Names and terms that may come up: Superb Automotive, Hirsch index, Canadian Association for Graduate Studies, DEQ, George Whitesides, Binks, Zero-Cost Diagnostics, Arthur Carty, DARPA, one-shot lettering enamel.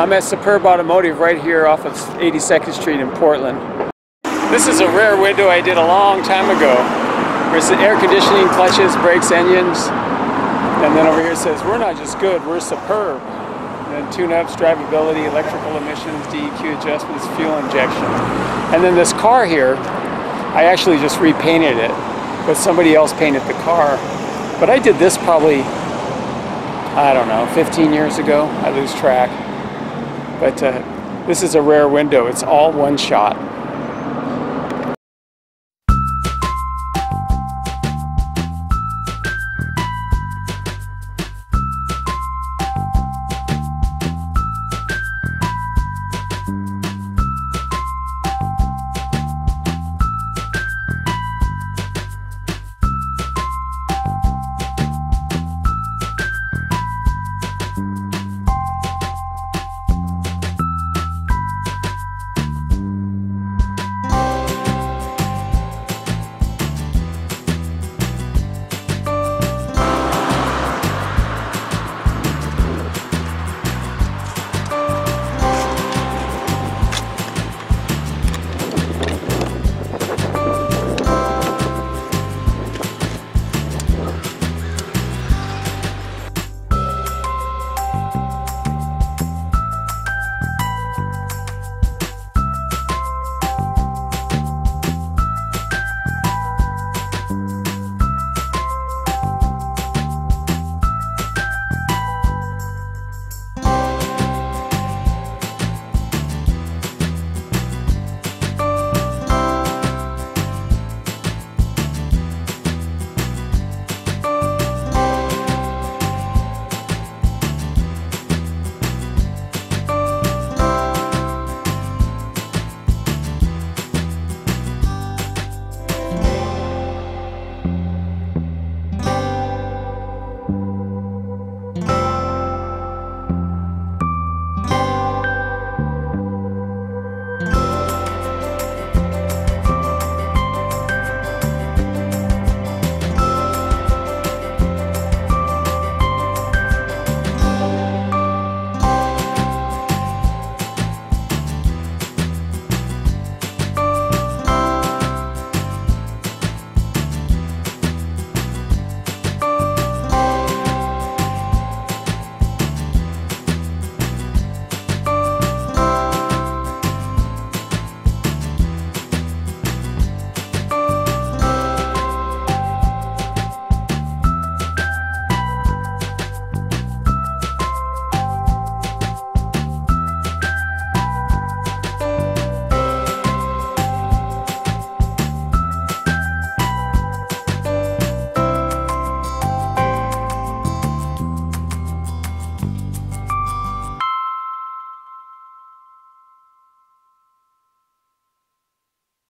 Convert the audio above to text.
I'm at Superb Automotive right here off of 82nd Street in Portland. This is a rear window I did a long time ago. There's the air conditioning, clutches, brakes, engines, and then over here it says, we're not just good, we're superb. And then tune-ups, drivability, electrical emissions, DEQ adjustments, fuel injection. And then this car here, I actually just repainted it, but somebody else painted the car. But I did this probably, I don't know, 15 years ago, I lose track. But this is a rear window, it's all one shot.